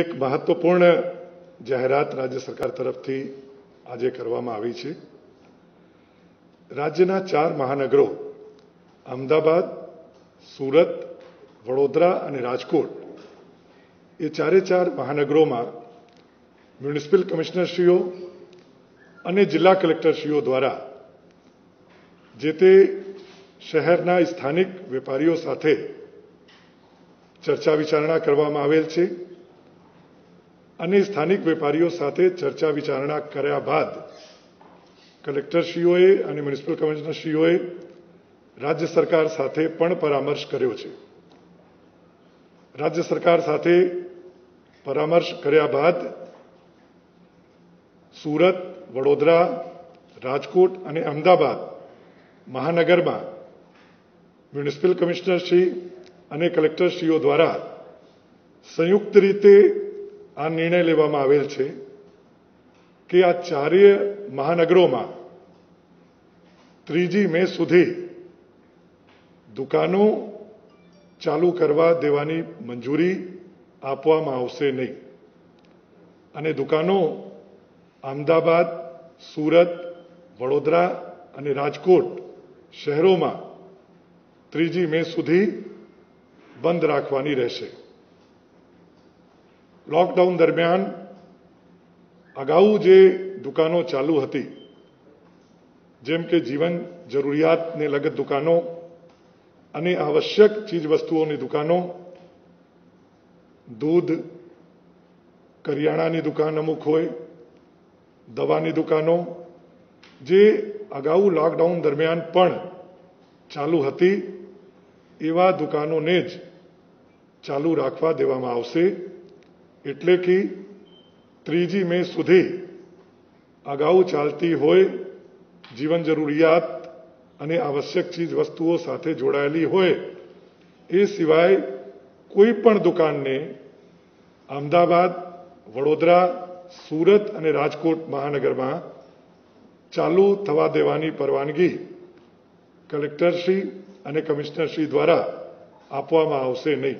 એક મહત્વપૂર્ણ જાહેરાત રાજ્ય સરકાર તરફથી આજે કરવામાં આવી છે। राज्यના ચાર મહાનગરો અમદાવાદ, સુરત, વડોદરા અને રાજકોટ એ ચારે ચાર મહાનગરોમાં મ્યુનિસિપલ કમિશનરશ્રીઓ અને જિલ્લા કલેક્ટરશ્રીઓ દ્વારા જે તે શહેરના સ્થાનિક વેપારીઓ સાથે ચર્ચા વિચારણા કરવામાં આવેલ છે અને સ્થાનિક વેપારીઓ સાથે ચર્ચા વિચારણા કર્યા બાદ કલેક્ટરશ્રીઓએ અને મ્યુનિસિપલ કમિશનરશ્રીઓએ રાજ્ય સરકાર સાથે પણ પરામર્શ કર્યો છે। રાજ્ય સરકાર સાથે પરામર્શ કર્યા બાદ સુરત, વડોદરા, રાજકોટ અને અમદાવાદ મહાનગરમાં म्युनिसिपल कमिश्नरश्री और कलेक्टरश्रीओ द्वारा संयुक्त रीते आ निर्णय लेवामां आवेल छे कि आ चारेय महानगरों में 3 मे सुधी दुकानों चालू करवा देवानी मंजूरी आपवामां आवशे नहीं अने दुकानों अमदावाद, सूरत, वडोदरा अने राजकोट शहरों में 3 मे सुधी बंद राखवानी रहेशे। लॉकडाउन दरमियान अगाऊ जे दुकानों चालू हती जेम के जीवन जरूरियात ने लगत दुकानों अने आवश्यक चीज वस्तुओं नी दुकानों, दूध, करियाणा नी दुकान अमुक होय, दवा नी दुकानों जे अगाऊ लॉकडाउन दरमियान पण चालू हती एवा दुकानों ने ज चालू राखवा देवामां आवशे। एटले कि 3 मे सुधी अगाऊ चालती होय जीवन जरूरियात अने आवश्यक चीज वस्तुओं साथे जोड़ायेली होय ए सिवाय कोईपण दुकान ने अमदावाद, वडोदरा, सूरत अने राजकोट महानगर में चालू थवा देवानी परवानगी कलेक्टरश्री અને કમિશનરશ્રી દ્વારા આપવામાં આવશે નહીં।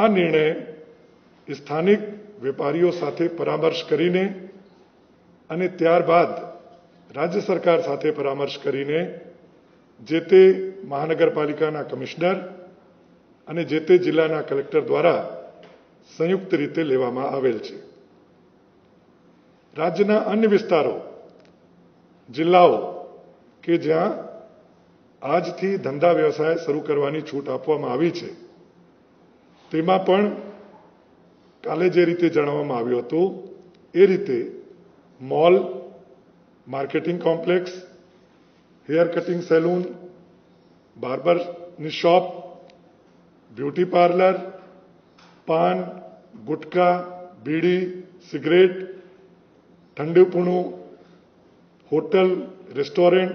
આ નિર્ણય સ્થાનિક વેપારીઓ સાથે પરામર્શ કરીને અને ત્યારબાદ રાજ્ય સરકાર સાથે પરામર્શ કરીને જે તે મહાનગરપાલિકાના કમિશનર અને જે તે જિલ્લાના કલેક્ટર દ્વારા સંયુક્ત રીતે લેવામાં આવેલ છે। રાજ્યના અન્ય વિસ્તારો, જિલ્લાઓ કે જ્યાં आज थी धंधा व्यवसाय शुरू करवानी छूट आपवामां आवी छे तेमां पण काले जे रीते जणाववामां आव्युं हतुं ए रीते mall, marketing complex, hair cutting salon, barber नी shop, beauty parlour, paan, gutkha, bidi, cigarette, ठंडूपणू, होटल, रेस्टोरेंट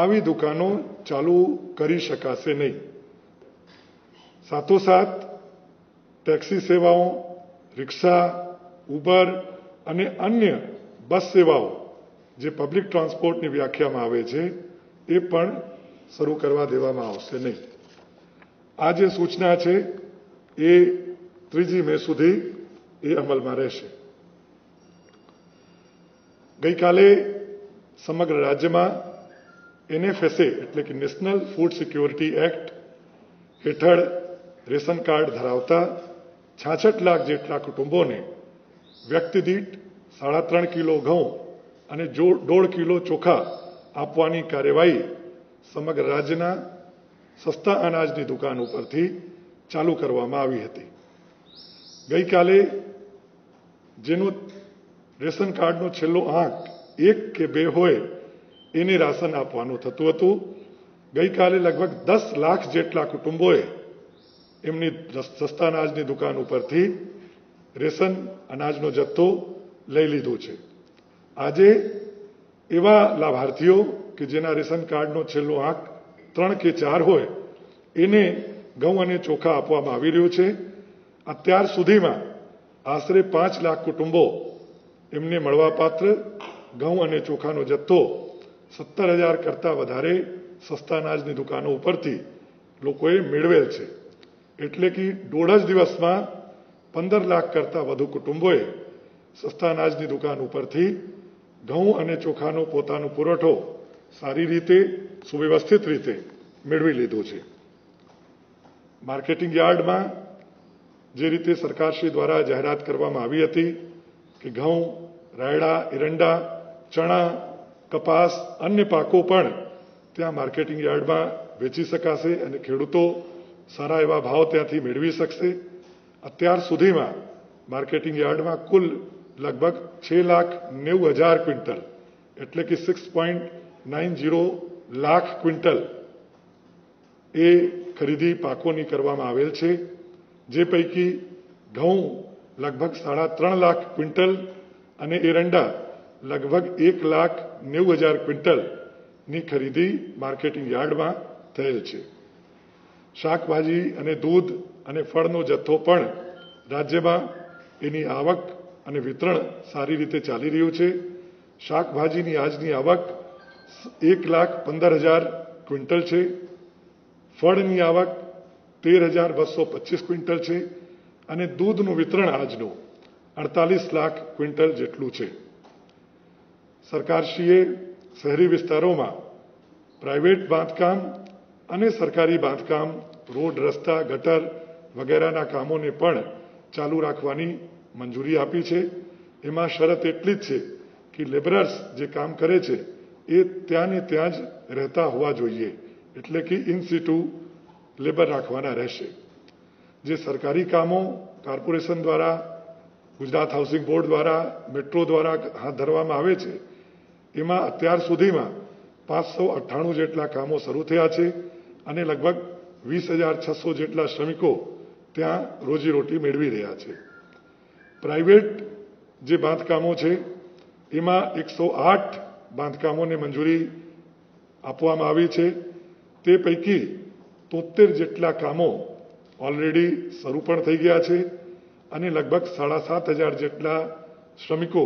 આવી दुकानों चालू करी शकाशे नहीं। साथों साथ टैक्सी सेवाओं, रिक्शा, उबर अने अन्य बस सेवाओं जे पब्लिक ट्रांसपोर्ट नी व्याख्या में आवे छे ए पण शरू करवा देवामां आवशे नहीं। आ जे सूचना छे ए 3 मे सुधी ए अमल में रहेशे। गई काले समग्र राज्य में NFSA एटले कि नेशनल फूड सिक्योरिटी एक्ट हेठळ रेशन कार्ड धरावता 66 लाख जेटला कुटुंबोने व्यक्ति दीठ 3.5 किलो घऊं अने 1.5 किलो चोखा आपवानी कार्यवाही समग्र राज्यना सस्ता अनाजनी दुकान उपरथी चालू करवामां आवी हती। गई काले जेनो रेशन कार्डनो छेल्लो आंक 1 के 2 होय એને રાશન આપવાનું થતું હતું। ગઈકાલે લગભગ 10 લાખ જેટલા કુટુંબોએ એમની સસ્તા અનાજની દુકાન ઉપરથી રેશન અનાજનો જથ્થો લઈ લીધો છે। આજે એવા લાભાર્થીઓ કે જેના રેશન કાર્ડનો છેલ્લો આંક 3 કે 4 હોય એને ઘઉં અને ચોખા આપવામાં આવી રહ્યું છે। અત્યાર સુધીમાં આશરે 5 લાખ કુટુંબો એમને મળવાપાત્ર ઘઉં અને ચોખાનો જથ્થો 70,000 करता वधारे सस्ता अनाजनी दुकानों पर लोकोए मेळवेल छे। एटले कि 1.5 दिवस में 15 લાખ કરતાં વધુ કુટુંબોએ સસ્તા અનાજની દુકાન ઉપરથી ઘઉં અને ચોખાનો પોતાનો પુરવઠો સારી રીતે સુવ્યવસ્થિત રીતે મેળવી લીધો છે. માર્કેટિંગ યાર્ડમાં જે રીતે સરકારશ્રી દ્વારા જાહેરાત કરવામાં આવી હતી કે ઘઉં, રાયડા, એરંડા, ચણા, કપાસ, અન્ય પાકો પણ ત્યાં માર્કેટિંગ યાર્ડમાં વેચી શકાશે અને ખેડૂતો સારા એવા ભાવ ત્યાંથી મેળવી શકશે. અત્યાર સુધીમાં માર્કેટિંગ યાર્ડમાં કુલ લગભગ 6,90,000 ક્વિન્ટલ એટલે કે 6.90 લાખ ક્વિન્ટલ એ ખરીદી પાકોની કરવામાં આવેલ છે. જે પૈકી ઘઉં લગભગ 3.5 લાખ ક્વિન્ટલ અને એરંડા લગભગ 1,90,000 ક્વિન્ટલની ખરીદી માર્કેટિંગ યાર્ડમાં થયેલ છે. શાકભાજી અને દૂધ અને ફળનો જથ્થો પણ રાજ્યમાં એની આવક અને વિતરણ સારી રીતે ચાલી રહ્યું છે. શાકભાજીની આજની આવક 1,15,000 ક્વિન્ટલ છે. ફળની આવક 13,225 ક્વિન્ટલ છે અને દૂધનું વિતરણ આજનું 48 લાખ ક્વિન્ટલ જેટલું છે. સરકારશ્રીએ શહેરી વિસ્તારોમાં પ્રાઇવેટ બાંધકામ અને સરકારી બાંધકામ, રોડ, રસ્તા, ગટર વગેરેના કામોને પણ ચાલુ રાખવાની મંજૂરી આપી છે. એમાં શરત એટલી જ છે કે લેબરર્સ જે કામ કરે છે એ ત્યાં ને ત્યાં જ રહેતા હોવા જોઈએ, એટલે કે ઇન સિટુ લેબર રાખવાના રહેશે. જે સરકારી કામો કોર્પોરેશન દ્વારા, ગુજરાત હાઉસિંગ બોર્ડ દ્વારા, મેટ્રો દ્વારા હાથ ધરવામાં આવે છે એમાં અત્યાર સુધીમાં 598 જેટલા કામો શરૂ થયા છે અને લગભગ 20,600 જેટલા શ્રમિકો ત્યાં રોજીરોટી મેળવી રહ્યા છે. પ્રાઇવેટ જે બાંધકામો છે એમાં 108 બાંધકામોને મંજૂરી આપવામાં આવી છે. તે પૈકી 73 જેટલા કામો ઓલરેડી શરૂ પણ થઈ ગયા છે અને લગભગ 7,500 જેટલા શ્રમિકો,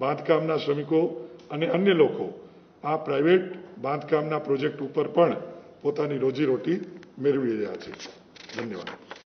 બાંધકામના શ્રમિકો અને અન્ય લોકો આ પ્રાઇવેટ બાંધકામના પ્રોજેક્ટ ઉપર પણ પોતાની રોજીરોટી મેળવી રહ્યા છે. ધન્યવાદ.